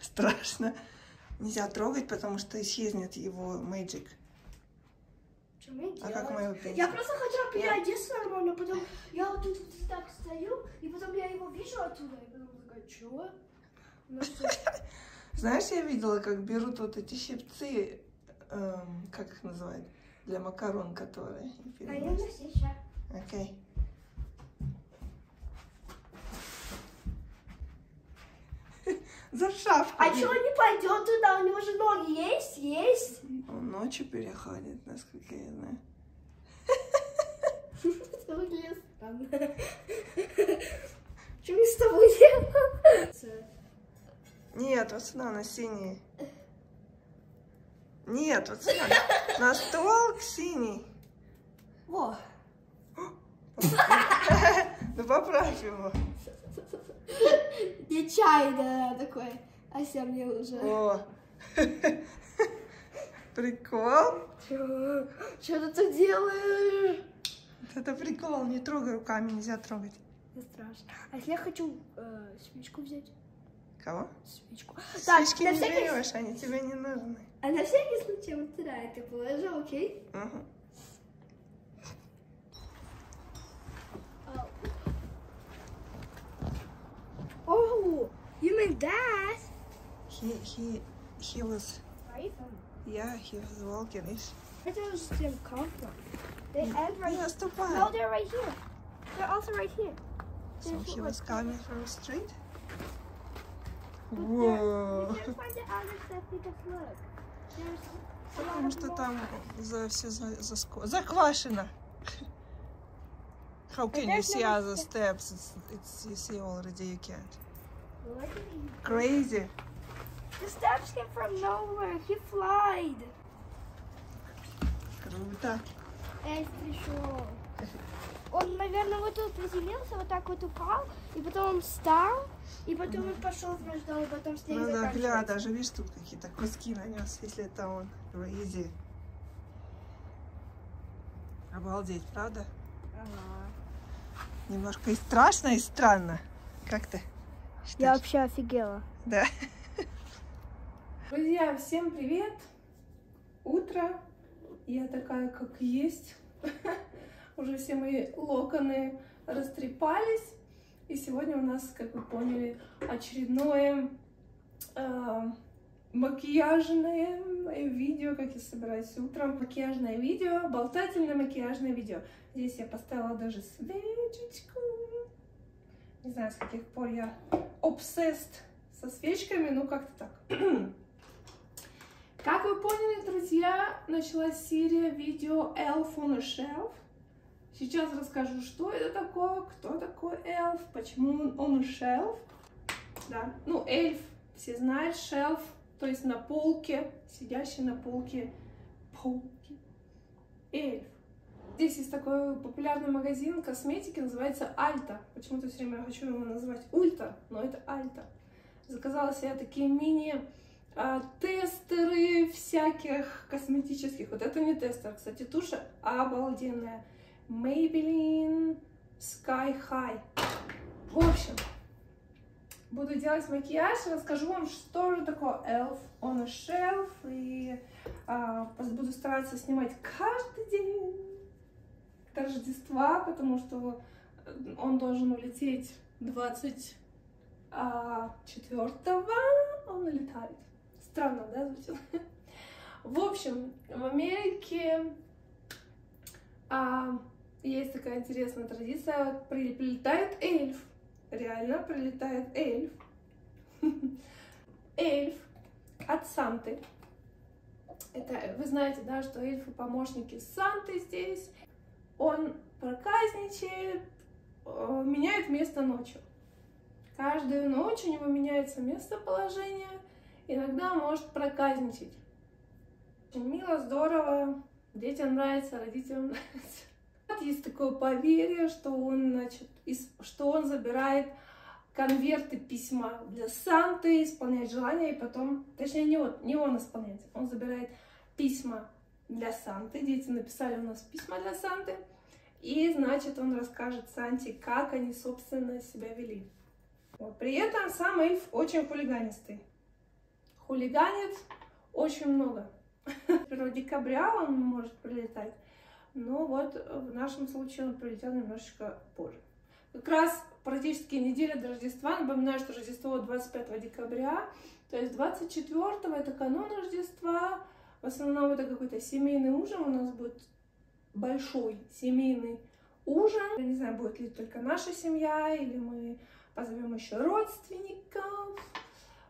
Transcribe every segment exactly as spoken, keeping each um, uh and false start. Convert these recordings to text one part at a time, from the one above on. Страшно. Нельзя трогать, потому что исчезнет его мэджик. А как мы его перенесем? Я просто хотела переодеться нормально, потом я вот тут вот так стою, и потом я его вижу оттуда, и потом такая, чего? Знаешь, я видела, как берут вот эти щипцы, эм, как их называют, для макарон, которые... Наверное, сейчас. Окей. За шапку. А что он не пойдет туда? У него же ноги есть, есть. Он ночью переходит, насколько я знаю. Что мне с тобой делать? Нет, вот сюда, на синий. Нет, вот сюда. На стол к синий. Во. Ну поправь его. Нечаянно такой. Ася мне уже. О. Прикол. Что ты тут делаешь? Это прикол, не трогай руками, нельзя трогать. Не страшно. А если я хочу э, свечку взять? Кого? Свечку. Так, свечки не всякий... берешь, они тебе не нужны. А на всякий случай вытирай, ты положил, окей? Угу. Oh, you mean that? He he he was. Yeah, he was walking. I thought it was the same company. They end right here. No, they're right here. They're also right here. So he was coming from the street. Whoa. You can't find the other stuff because look, there's. Потому что там за все за за заквашено. How can you see other steps? It's, it's you see already you can't. Crazy. The steps came from nowhere. He flied. Круто. Эльф пришел. Он, наверное, вот тут приземлился, вот так вот упал, и потом он встал, и потом он пошел в рождал, и потом с ней заканчивается. Ну да, гля, даже видишь, тут какие-то куски нанес, если это он. Crazy. Обалдеть, правда? Ага. Немножко и страшно, и странно. Как ты? Что я вообще офигела. Да. Друзья, всем привет. Утро. Я такая, как есть. Уже все мои локоны растрепались. И сегодня у нас, как вы поняли, очередное э, макияжное видео, как я собираюсь утром. Макияжное видео, болтательное макияжное видео. Здесь я поставила даже свечечку. Не знаю, с каких пор я обсессед со свечками, ну как-то так. Как вы поняли, друзья, началась серия видео Elf on a Shelf. Сейчас расскажу, что это такое, кто такой эльф, почему он on a shelf. Да. Ну, эльф, все знают, шелф, то есть на полке, сидящий на полке, полки, эльф. Здесь есть такой популярный магазин косметики, называется Альта. Почему-то все время я хочу его назвать Ульта, но это Альта. Заказала себе такие мини-тестеры всяких косметических. Вот это не тестер, кстати, туша обалденная. Maybelline Sky High. В общем, буду делать макияж, расскажу вам, что же такое Elf on a Shelf. И а, буду стараться снимать каждый день. Рождества, потому что он должен улететь двадцать четвёртого, он улетает. Странно, да, звучит? В общем, в Америке а, есть такая интересная традиция, прилетает эльф, реально прилетает эльф, эльф от Санты. Это, вы знаете, да, что эльфы помощники Санты здесь. Он проказничает, меняет место ночью. Каждую ночь у него меняется местоположение, иногда может проказничать. Очень мило, здорово, детям нравится, родителям нравится. Есть такое поверье, что он, значит, что он забирает конверты письма для Санты, исполняет желания, и потом, точнее, не он, не он исполняет, он забирает письма для Санты. Дети написали у нас письма для Санты. И, значит, он расскажет Санте, как они, собственно, себя вели. При этом сам эльф очень хулиганистый. Хулиганит очень много. В декабре он может прилетать, но вот в нашем случае он прилетел немножечко позже. Как раз практически неделя до Рождества. Напоминаю, что Рождество двадцать пятого декабря, то есть двадцать четвёртого это канун Рождества. В основном это какой-то семейный ужин. У нас будет большой семейный ужин. Я не знаю, будет ли только наша семья, или мы позовем еще родственников.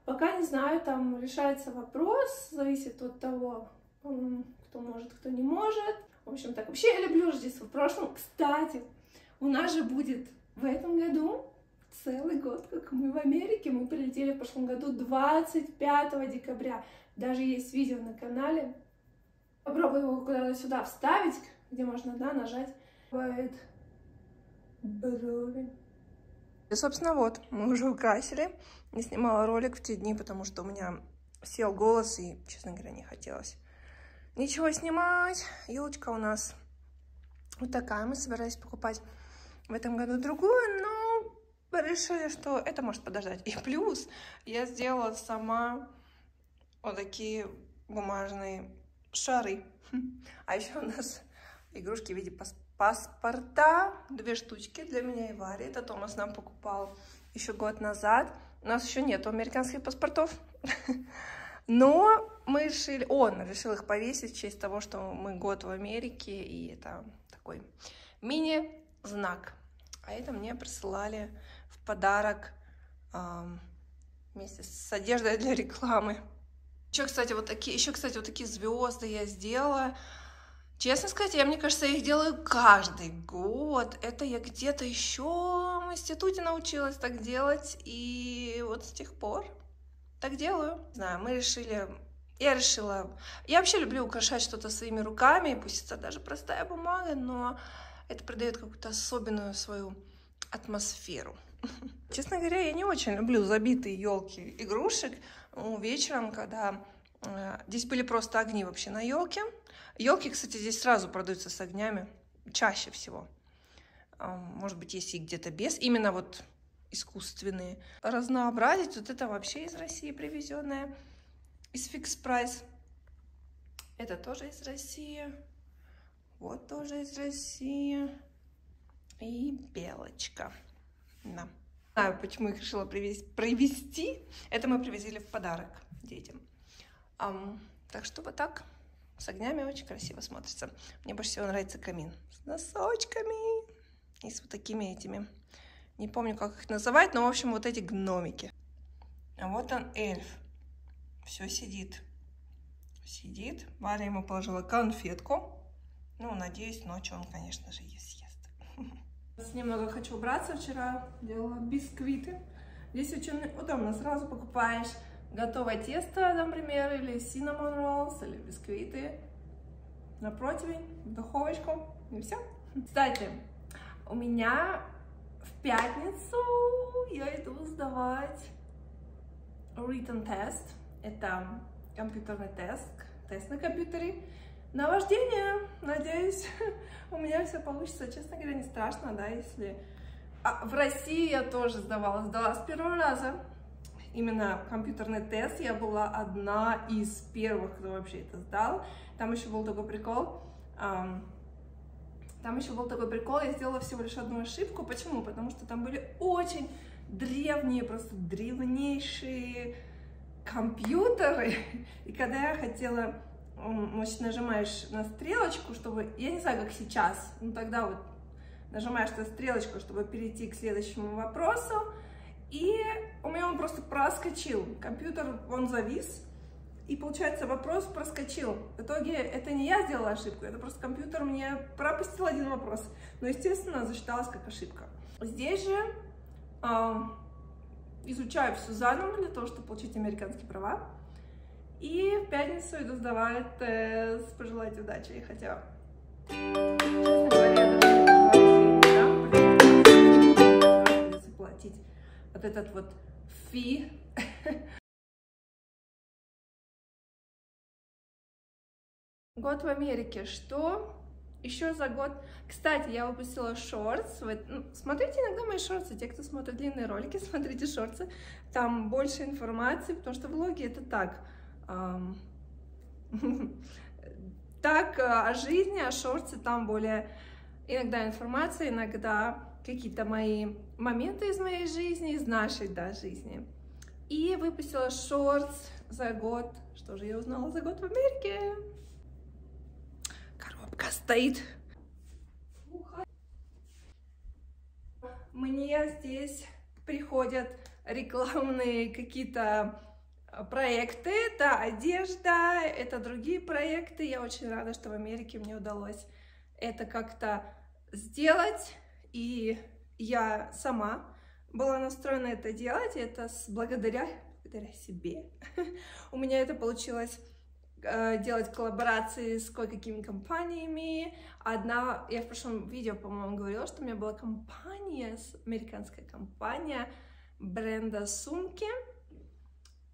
Пока не знаю, там решается вопрос, зависит от того, кто может, кто не может. В общем, так, вообще я люблю Рождество. В прошлом, кстати, у нас же будет в этом году целый год, как мы в Америке. Мы прилетели в прошлом году двадцать пятого декабря. Даже есть видео на канале. Попробую его куда-то сюда вставить, где можно, да, нажать. Бывает брови. И, собственно, вот, мы уже украсили. Не снимала ролик в те дни, потому что у меня сел голос и, честно говоря, не хотелось ничего снимать. Елочка у нас вот такая. Мы собирались покупать в этом году другую, но решили, что это может подождать. И плюс я сделала сама вот такие бумажные шары. А еще у нас игрушки в виде паспорта. Паспорта, две штучки для меня и Вари. Это Томас нам покупал еще год назад. У нас еще нет американских паспортов, но мы решили, он решил их повесить в честь того, что мы год в Америке, и это такой мини-знак. А это мне присылали в подарок э, вместе с одеждой для рекламы. Еще, кстати, вот такие, еще, кстати, вот такие звезды я сделала. Честно сказать, я, мне кажется, их делаю каждый год. Это я где-то еще в институте научилась так делать, и вот с тех пор так делаю. Не знаю, мы решили... Я решила... Я вообще люблю украшать что-то своими руками, пусть это даже простая бумага, но это придает какую-то особенную свою атмосферу. Честно говоря, я не очень люблю забитые елки игрушек. Вечером, когда... Здесь были просто огни вообще на елке. Елки, кстати, здесь сразу продаются с огнями, чаще всего. Может быть, есть и где-то без. Именно вот искусственные. Разнообразить. Вот это вообще из России привезенное. Из Fix Price. Это тоже из России. Вот тоже из России. И белочка. Да. Не знаю, почему их решила привезти. Это мы привезли в подарок детям. Um, так что вот так, с огнями очень красиво смотрится. Мне больше всего нравится камин с носочками и с вот такими этими, не помню, как их называть, но, в общем, вот эти гномики. А вот он, эльф, все сидит, сидит. Варя ему положила конфетку, ну, надеюсь, ночью он, конечно же, ее съест. Немного хочу убраться, вчера делала бисквиты. Здесь очень удобно, сразу покупаешь готовое тесто, например, или cinnamon rolls, или бисквиты на противень, в духовочку, и все. Кстати, у меня в пятницу я иду сдавать written test. Это компьютерный тест, тест на компьютере, на вождение. Надеюсь, у меня все получится. Честно говоря, не страшно, да, если... А, в России я тоже сдавала, сдала с первого раза. Именно компьютерный тест, я была одна из первых, кто вообще это сдал. Там еще был такой прикол, там еще был такой прикол, я сделала всего лишь одну ошибку. Почему? Потому что там были очень древние, просто древнейшие компьютеры, и когда я хотела, значит, нажимаешь на стрелочку, чтобы, я не знаю, как сейчас, но тогда вот нажимаешь на стрелочку, чтобы перейти к следующему вопросу, и у меня он просто проскочил, компьютер, он завис, и получается вопрос проскочил. В итоге это не я сделала ошибку, это просто компьютер мне пропустил один вопрос, но, естественно, засчиталась как ошибка. Здесь же э, изучаю всю заново для того, чтобы получить американские права, и в пятницу иду сдавать тест. Пожелайте удачи, хотя... Заплатить вот этот вот фи. Год в Америке. Что еще за год. Кстати, я выпустила шортс. Вы, ну, смотрите иногда мои шортсы. Те, кто смотрит длинные ролики, смотрите шортсы. Там больше информации, потому что влоги это так. Так, о жизни, о шортсе там более иногда информация, иногда какие-то мои моменты из моей жизни, из нашей, да, жизни. И выпустила шортс за год. Что же я узнала за год в Америке? Коробка стоит. Мне здесь приходят рекламные какие-то проекты. Это одежда, это другие проекты. Я очень рада, что в Америке мне удалось это как-то сделать. И я сама была настроена это делать. Это с благодаря, благодаря себе. У меня это получилось делать коллаборации с кое-какими компаниями. Одна, я в прошлом видео, по-моему, говорила, что у меня была компания, американская компания бренда сумки.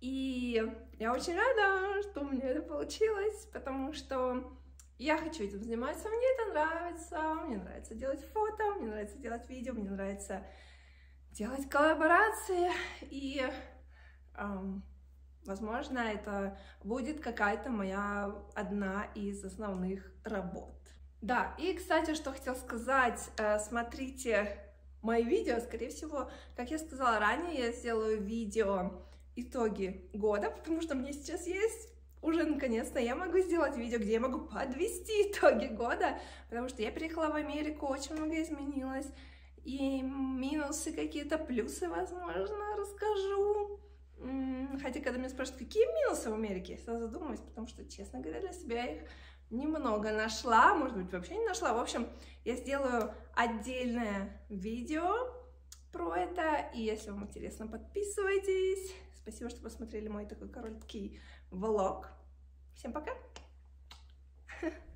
И я очень рада, что у меня это получилось, потому что я хочу этим заниматься, мне это нравится, мне нравится делать фото, мне нравится делать видео, мне нравится делать коллаборации, и, эм, возможно, это будет какая-то моя одна из основных работ. Да, и, кстати, что хотела сказать, э, смотрите мои видео, скорее всего, как я сказала ранее, я сделаю видео итоги года, потому что мне сейчас есть... Уже наконец-то я могу сделать видео, где я могу подвести итоги года, потому что я переехала в Америку, очень много изменилось, и минусы какие-то, плюсы, возможно, расскажу. Хотя, когда меня спрашивают, какие минусы в Америке, я сразу задумываюсь, потому что, честно говоря, для себя их немного нашла, может быть, вообще не нашла. В общем, я сделаю отдельное видео про это, и если вам интересно, подписывайтесь. Спасибо, что посмотрели мой такой короткий влог. Всем пока!